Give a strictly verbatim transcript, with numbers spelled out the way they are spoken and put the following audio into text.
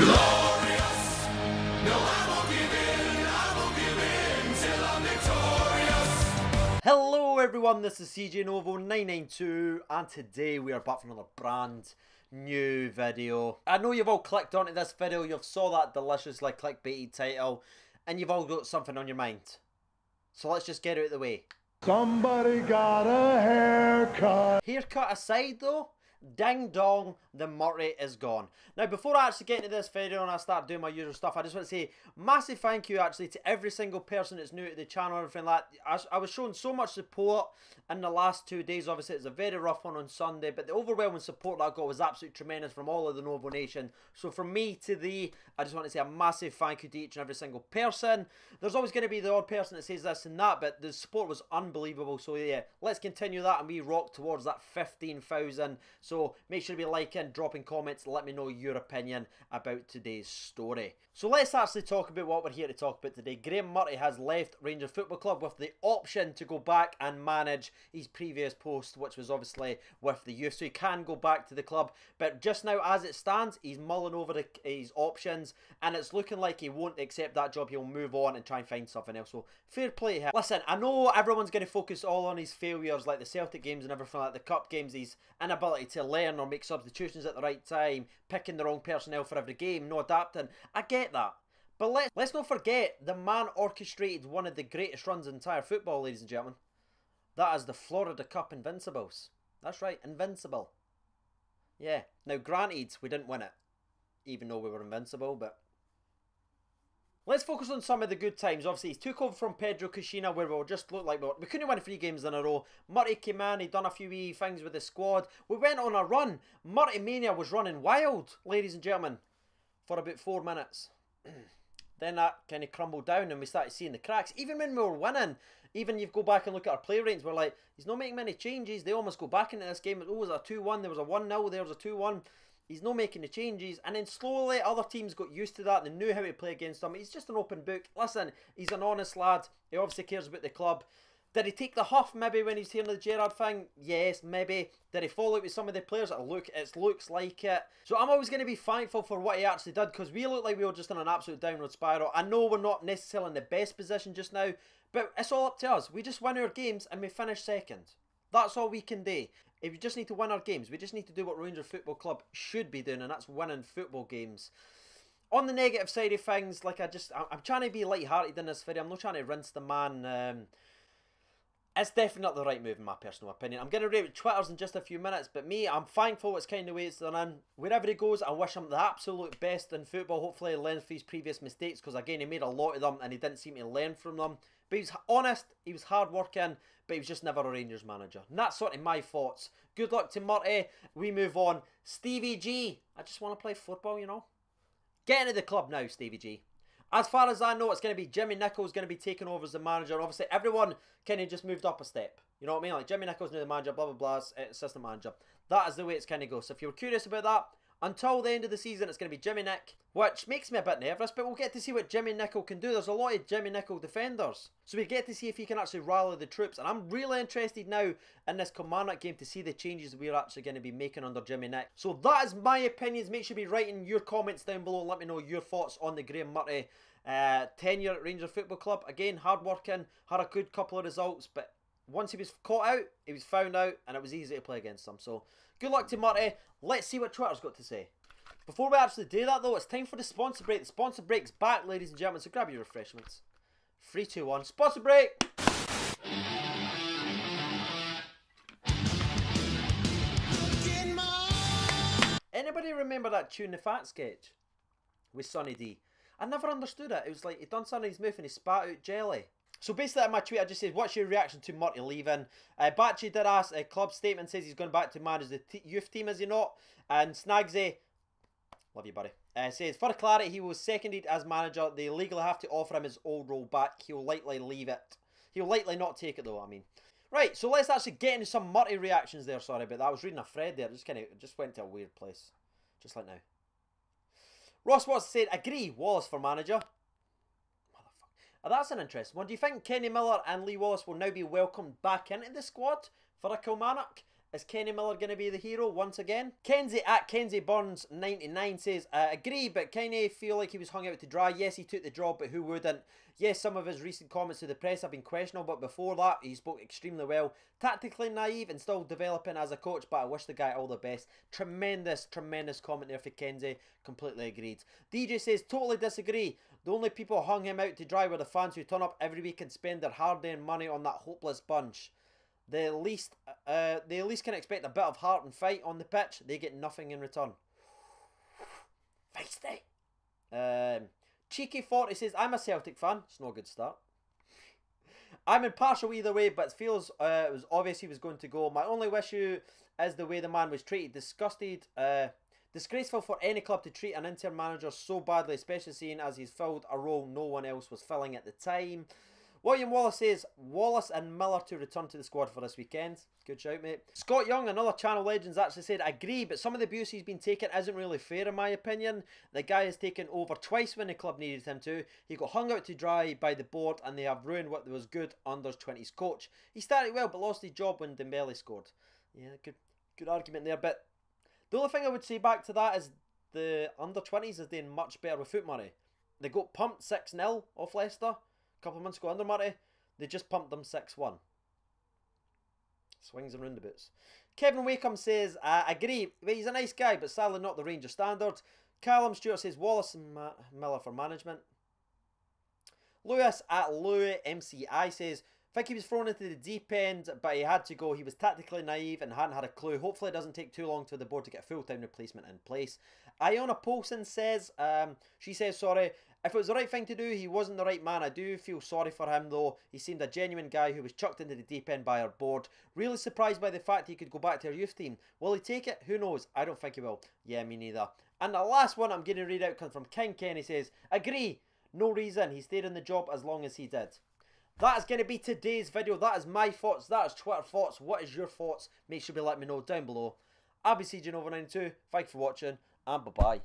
Glorious. No, I won't give in, I won't give in till I'm victorious. Hello everyone, this is C J Novo nine nine two and today we are back for another brand new video. I know you've all clicked onto this video, you've saw that delicious like clickbaity title and you've all got something on your mind. So let's just get out of the way. Somebody got a haircut. Haircut aside though, ding dong, the Murty is gone. Now before I actually get into this video and I start doing my usual stuff, I just want to say massive thank you actually to every single person that's new to the channel and everything like that. I, I was shown so much support in the last two days. Obviously it was a very rough one on Sunday, but the overwhelming support that I got was absolutely tremendous from all of the Novo Nation. So from me to thee, I just want to say a massive thank you to each and every single person. There's always going to be the odd person that says this and that, but the support was unbelievable. So yeah, let's continue that and we rock towards that fifteen thousand. So make sure to be liking, dropping comments, let me know your opinion about today's story. So let's actually talk about what we're here to talk about today. Graeme Murty has left Rangers Football Club with the option to go back and manage his previous post, which was obviously with the youth, so he can go back to the club. But just now, as it stands, he's mulling over the, his options, and it's looking like he won't accept that job. He'll move on and try and find something else. So fair play to him. Listen, I know everyone's going to focus all on his failures, like the Celtic games and everything, like the Cup games, his inability to learn or make substitutions at the right time, picking the wrong personnel for every game, no adapting. I get that. But let's, let's not forget the man orchestrated one of the greatest runs in entire football, ladies and gentlemen. That is the Florida Cup Invincibles. That's right, Invincible. Yeah. Now, granted, we didn't win it, even though we were invincible, but... Let's focus on some of the good times. Obviously, he took over from Pedro Caixinha, where we just looked like we, we couldn't win three games in a row. Murty came in, he'd done a few wee things with the squad. We went on a run. Murty Mania was running wild, ladies and gentlemen, for about four minutes. Then that kind of crumbled down and we started seeing the cracks. Even when we were winning, even you go back and look at our play ratings, we're like, he's not making many changes. They almost go back into this game. Oh, it was a two one, there was a one nil, there was a two one. He's not making the changes, and then slowly other teams got used to that. They knew how to play against him. He's just an open book. Listen, he's an honest lad. He obviously cares about the club. Did he take the huff maybe when he's hearing the Gerrard thing? Yes, maybe. Did he fall out with some of the players? Look, it looks like it. So I'm always going to be thankful for what he actually did, because we look like we were just in an absolute downward spiral. I know we're not necessarily in the best position just now, but it's all up to us. We just win our games and we finish second. That's all we can do. If we just need to win our games, we just need to do what Rangers Football Club should be doing, and that's winning football games. On the negative side of things, like I just, I'm trying to be light-hearted in this video. I'm not trying to rinse the man. Um, it's definitely not the right move, in my personal opinion. I'm going to rate with Twitters in just a few minutes, but me, I'm thankful it's kind of way it's done in. Wherever he goes, I wish him the absolute best in football. Hopefully he learns from his previous mistakes, because again, he made a lot of them, and he didn't seem to learn from them. But he was honest, he was hard-working, but he was just never a Rangers manager. And that's sort of my thoughts. Good luck to Murty. We move on. Stevie G. I just want to play football, you know. Get into the club now, Stevie G. As far as I know, it's going to be Jimmy Nicholls going to be taking over as the manager. Obviously, everyone kind of just moved up a step. You know what I mean? Like, Jimmy Nicholls knew the manager, blah, blah, blah, assistant manager. That is the way it's kind of goes. So if you're curious about that, until the end of the season, it's going to be Jimmy Nick, which makes me a bit nervous, but we'll get to see what Jimmy Nicholls can do. There's a lot of Jimmy Nicholls defenders, so we get to see if he can actually rally the troops, and I'm really interested now in this Kilmarnock game to see the changes we're actually going to be making under Jimmy Nick. So that is my opinions. Make sure to be writing your comments down below and let me know your thoughts on the Graeme Murty uh, tenure at Rangers Football Club. Again, hard working, had a good couple of results, but once he was caught out, he was found out, and it was easy to play against him. So good luck to Murty. Let's see what Twitter's got to say. Before we actually do that, though, it's time for the sponsor break. The sponsor break's back, ladies and gentlemen, so grab your refreshments. three, two, one, sponsor break! Anybody remember that Tune the Fat sketch with Sonny D? I never understood it. It was like, he'd done Sonny's move and he spat out jelly. So basically in my tweet I just said, what's your reaction to Murty leaving? Uh, Batchy did ask, a club statement says he's going back to manage the t youth team, is he not? And Snagsy, love you buddy, uh, says, for clarity, he was seconded as manager. They legally have to offer him his old role back. He'll likely leave it. He'll likely not take it though, I mean. Right, so let's actually get into some Murty reactions there. Sorry about that, I was reading a thread there. It just, kinda, it just went to a weird place. Just like now. Ross Watts said, agree, Wallace for manager. Oh, that's an interesting one. Do you think Kenny Miller and Lee Wallace will now be welcomed back into the squad for a Kilmarnock? Is Kenny Miller going to be the hero once again? Kenzie at Kenzie Burns ninety-nine says, I agree, but Kenny feel like he was hung out to dry. Yes, he took the job, but who wouldn't? Yes, some of his recent comments to the press have been questionable, but before that, he spoke extremely well. Tactically naive and still developing as a coach, but I wish the guy all the best. Tremendous, tremendous comment there for Kenzie. Completely agreed. D J says, totally disagree. The only people hung him out to dry were the fans who turn up every week and spend their hard-earned money on that hopeless bunch. They at least, uh, they at least can expect a bit of heart and fight on the pitch. They get nothing in return. Feisty. Um, Cheeky forty says, I'm a Celtic fan. It's no good start. I'm impartial either way, but it feels uh, it was obvious he was going to go. My only issue is the way the man was treated. Disgusted. Uh, disgraceful for any club to treat an interim manager so badly, especially seeing as he's filled a role no one else was filling at the time. William Wallace says, Wallace and Miller to return to the squad for this weekend. Good shout, mate. Scott Young, another Channel Legends, actually said, agree, but some of the abuse he's been taking isn't really fair in my opinion. The guy has taken over twice when the club needed him to. He got hung out to dry by the board and they have ruined what was good under twenties coach. He started well but lost his job when Dembele scored. Yeah, good, good argument there, but the only thing I would say back to that is the under twenties is doing much better with foot money. They got pumped six nil off Leicester. Couple of months ago under Murty, they just pumped them six one. Swings and roundabouts. Kevin Wakem says, I agree, he's a nice guy, but sadly not the Ranger standard. Callum Stewart says, Wallace and Ma Miller for management. Louis at Louis M C I says, I think he was thrown into the deep end, but he had to go. He was tactically naive and hadn't had a clue. Hopefully it doesn't take too long for the board to get a full-time replacement in place. Iona Polson says, um, she says, sorry, if it was the right thing to do, he wasn't the right man. I do feel sorry for him, though. He seemed a genuine guy who was chucked into the deep end by our board. Really surprised by the fact he could go back to our youth team. Will he take it? Who knows? I don't think he will. Yeah, me neither. And the last one I'm going to read out comes from KingKenny says, agree, no reason. He stayed in the job as long as he did. That is going to be today's video. That is my thoughts. That is Twitter thoughts. What is your thoughts? Make sure you let me know down below. I'll be C J Novo nine two. Thank you for watching and bye-bye.